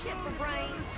Shit for brains.